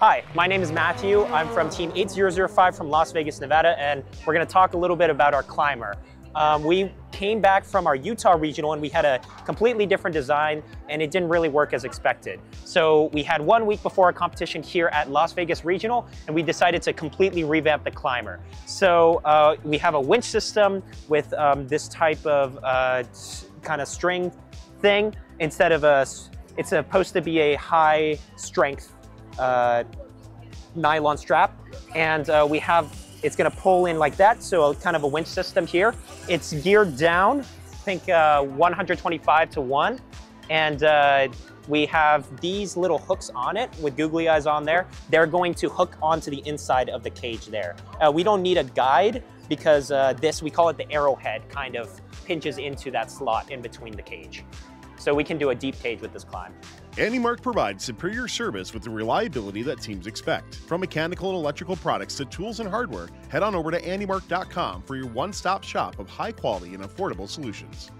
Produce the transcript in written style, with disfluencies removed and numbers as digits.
Hi, my name is Matthew. I'm from Team 8005 from Las Vegas, Nevada, and we're going to talk a little bit about our climber. We came back from our Utah regional and we had a completely different design and it didn't really work as expected. So we had 1 week before our competition here at Las Vegas regional and we decided to completely revamp the climber. So we have a winch system with this type of kind of string thing instead of a, it's supposed to be a high strength nylon strap, and we have, it's gonna pull in like that, so kind of a winch system here. It's geared down, I think 125 to 1, and we have these little hooks on it with googly eyes on there. They're going to hook onto the inside of the cage there. We don't need a guide because this, we call it the arrowhead, kind of pinches into that slot in between the cage. So we can do a deep cage with this climb. AndyMark provides superior service with the reliability that teams expect. From mechanical and electrical products to tools and hardware, head on over to AndyMark.com for your one-stop shop of high-quality and affordable solutions.